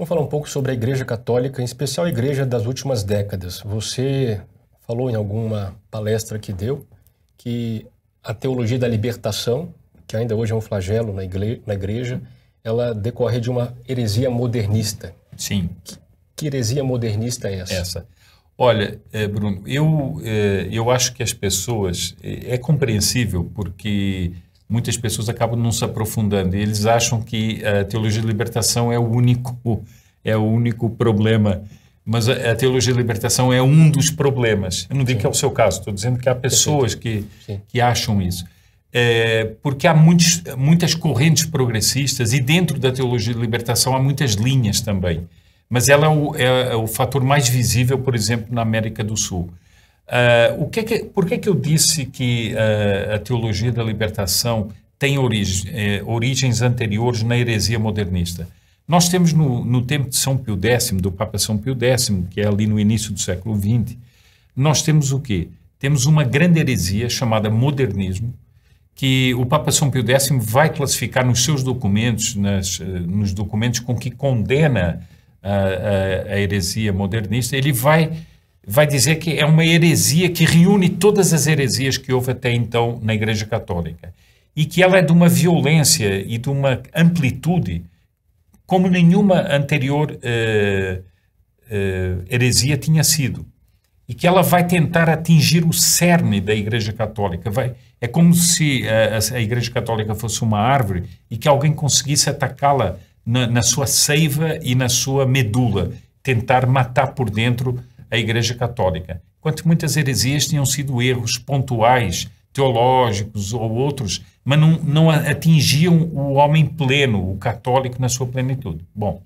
Vamos falar um pouco sobre a Igreja Católica, em especial a Igreja das últimas décadas. Você falou em alguma palestra que deu que a teologia da libertação, que ainda hoje é um flagelo na igreja, ela decorre de uma heresia modernista. Sim. Que heresia modernista é essa? Olha, Bruno, eu acho que as pessoas... É compreensível porque muitas pessoas acabam não se aprofundando. Eles acham que a teologia da libertação é o único problema. Mas a teologia da libertação é um dos problemas. Eu não digo que é o seu caso, estou dizendo que há pessoas que acham isso. Porque há muitas correntes progressistas e dentro da teologia da libertação há muitas linhas também. Mas ela é o fator mais visível, por exemplo, na América do Sul. Por que eu disse que a teologia da libertação tem origens anteriores na heresia modernista? Nós temos no tempo de São Pio X, do Papa São Pio X, que é ali no início do século XX, nós temos o quê? Temos uma grande heresia chamada modernismo, que o Papa São Pio X vai classificar nos seus documentos, nos documentos com que condena a heresia modernista. Ele vai dizer que é uma heresia que reúne todas as heresias que houve até então na Igreja Católica e que ela é de uma violência e de uma amplitude como nenhuma anterior heresia tinha sido, e que ela vai tentar atingir o cerne da Igreja Católica. É como se a Igreja Católica fosse uma árvore e que alguém conseguisse atacá-la na sua seiva e na sua medula, tentar matar por dentro a Igreja Católica. Enquanto muitas heresias tinham sido erros pontuais, teológicos ou outros, mas não atingiam o homem pleno, o católico na sua plenitude. Bom,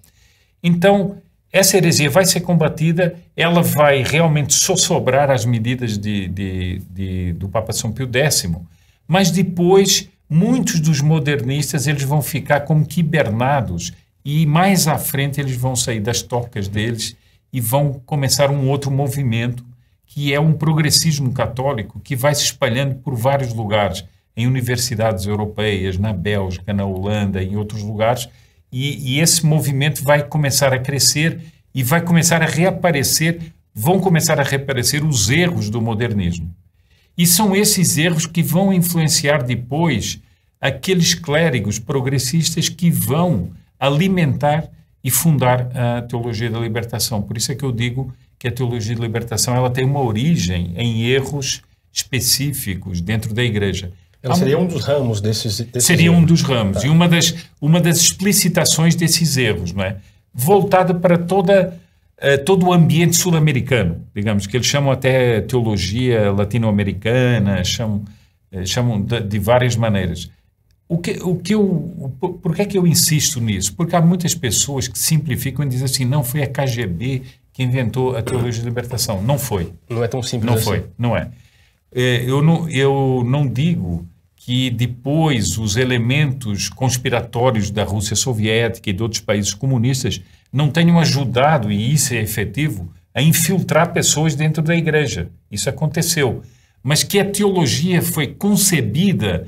então essa heresia vai ser combatida, ela vai realmente sossobrar as medidas do Papa São Pio X, mas depois muitos dos modernistas eles vão ficar como que hibernados e mais à frente eles vão sair das tocas deles e vão começar um outro movimento que é um progressismo católico que vai se espalhando por vários lugares, em universidades europeias, na Bélgica, na Holanda, em outros lugares, e esse movimento vai começar a crescer e vai começar a reaparecer, vão começar a reaparecer os erros do modernismo. E são esses erros que vão influenciar depois aqueles clérigos progressistas que vão alimentar e fundar a teologia da libertação. Por isso é que eu digo que a teologia da libertação ela tem uma origem em erros específicos dentro da Igreja. Ela seria um dos ramos desses seria erros. Um dos ramos, tá. E uma das explicitações desses erros, não é? Voltada para todo o ambiente sul-americano, digamos, que eles chamam até teologia latino-americana, chamam de várias maneiras. Por que é que eu insisto nisso? Porque há muitas pessoas que simplificam e dizem assim, não foi a KGB que inventou a teologia da libertação. Não foi. Não é tão simples assim. Não foi, não é. Eu não digo que depois os elementos conspiratórios da Rússia Soviética e de outros países comunistas não tenham ajudado, e isso é efetivo, a infiltrar pessoas dentro da Igreja. Isso aconteceu. Mas que a teologia foi concebida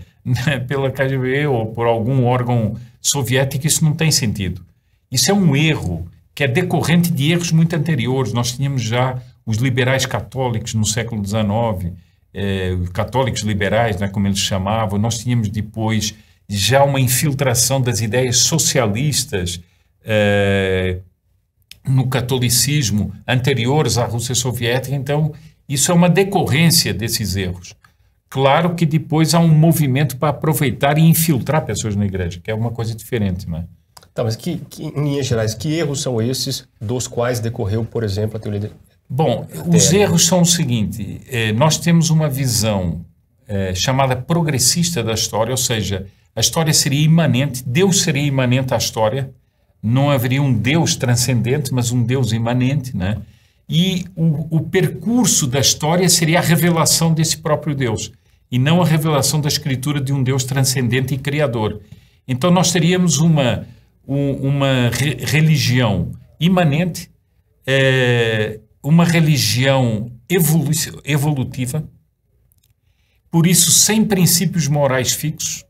pela KGB ou por algum órgão soviético, isso não tem sentido. Isso é um erro que é decorrente de erros muito anteriores. Nós tínhamos já os liberais católicos no século XIX, os católicos liberais, né, como eles chamavam. Nós tínhamos depois já uma infiltração das ideias socialistas no catolicismo anteriores à Rússia Soviética. Então, isso é uma decorrência desses erros. Claro que depois há um movimento para aproveitar e infiltrar pessoas na Igreja, que é uma coisa diferente, né? Tá, mas em linhas gerais, que erros são esses dos quais decorreu, por exemplo, a teologia? Bom, os erros são o seguinte, nós temos uma visão chamada progressista da história, ou seja, a história seria imanente, Deus seria imanente à história, não haveria um Deus transcendente, mas um Deus imanente, né? E o percurso da história seria a revelação desse próprio Deus, e não a revelação da Escritura de um Deus transcendente e criador. Então nós teríamos uma religião imanente, uma religião evolutiva, por isso sem princípios morais fixos,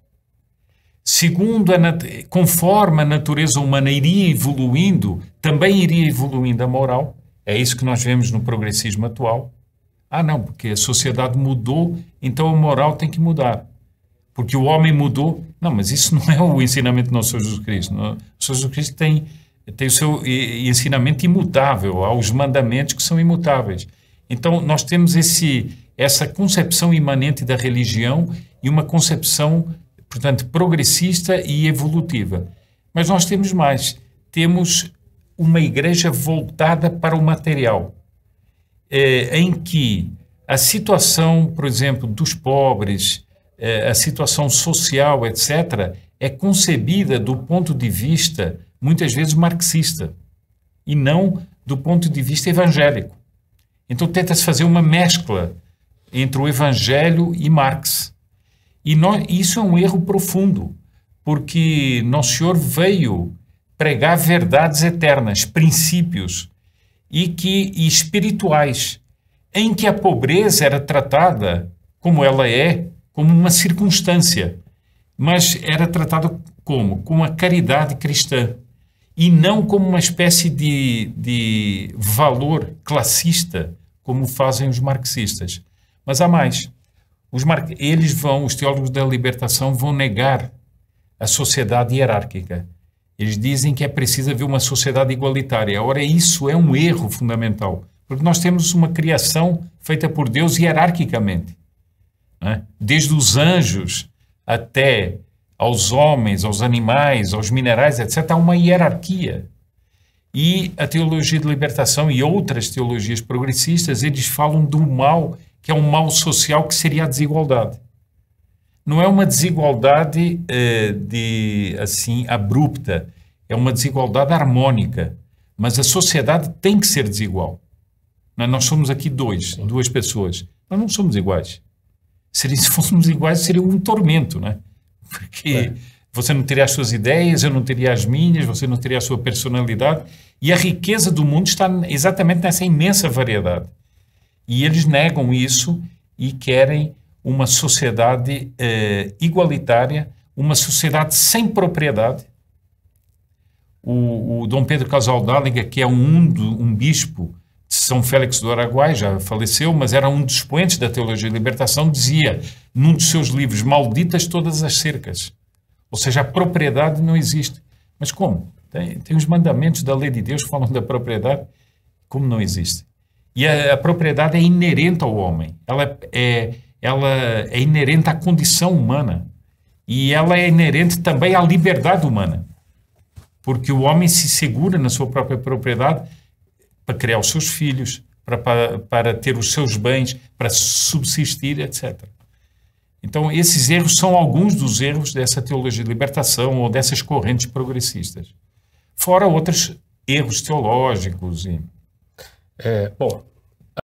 conforme a natureza humana iria evoluindo, também iria evoluindo a moral. É isso que nós vemos no progressismo atual. Ah, não, porque a sociedade mudou, então a moral tem que mudar. Porque o homem mudou. Não, mas isso não é o ensinamento do nosso Jesus Cristo. O Jesus Cristo tem o seu ensinamento imutável, há os mandamentos que são imutáveis. Então, nós temos essa concepção imanente da religião e uma concepção, portanto, progressista e evolutiva. Mas nós temos mais. Temos uma igreja voltada para o material, em que a situação, por exemplo, dos pobres, a situação social, etc., é concebida do ponto de vista, muitas vezes, marxista, e não do ponto de vista evangélico. Então, tenta-se fazer uma mescla entre o Evangelho e Marx. E isso é um erro profundo, porque Nosso Senhor veio pregar verdades eternas, princípios e espirituais, em que a pobreza era tratada como ela é, como uma circunstância, mas era tratada como a caridade cristã, e não como uma espécie de valor classista, como fazem os marxistas. Mas há mais. Os teólogos da libertação vão negar a sociedade hierárquica. Eles dizem que é preciso haver uma sociedade igualitária. Ora, isso é um erro fundamental, porque nós temos uma criação feita por Deus hierarquicamente, né? Desde os anjos até aos homens, aos animais, aos minerais, etc. Há uma hierarquia. E a teologia de libertação e outras teologias progressistas, eles falam do mal, que é um mal social, que seria a desigualdade. Não é uma desigualdade abrupta, é uma desigualdade harmônica, mas a sociedade tem que ser desigual. Nós somos aqui duas pessoas, nós não somos iguais. Se fôssemos iguais, seria um tormento, né? Porque você não teria as suas ideias, eu não teria as minhas, você não teria a sua personalidade, e a riqueza do mundo está exatamente nessa imensa variedade. E eles negam isso e querem uma sociedade igualitária, uma sociedade sem propriedade. O Dom Pedro Casaldáliga, que é um bispo de São Félix do Araguai, já faleceu, mas era um dos expoentes da Teologia da Libertação, dizia, num dos seus livros, malditas todas as cercas. Ou seja, a propriedade não existe. Mas como? Tem os mandamentos da lei de Deus que falam da propriedade, como não existe? E a propriedade é inerente ao homem. Ela é inerente à condição humana e ela é inerente também à liberdade humana, porque o homem se segura na sua própria propriedade para criar os seus filhos, para ter os seus bens, para subsistir, etc. Então, esses erros são alguns dos erros dessa teologia de libertação ou dessas correntes progressistas. Fora outros erros teológicos. Bom...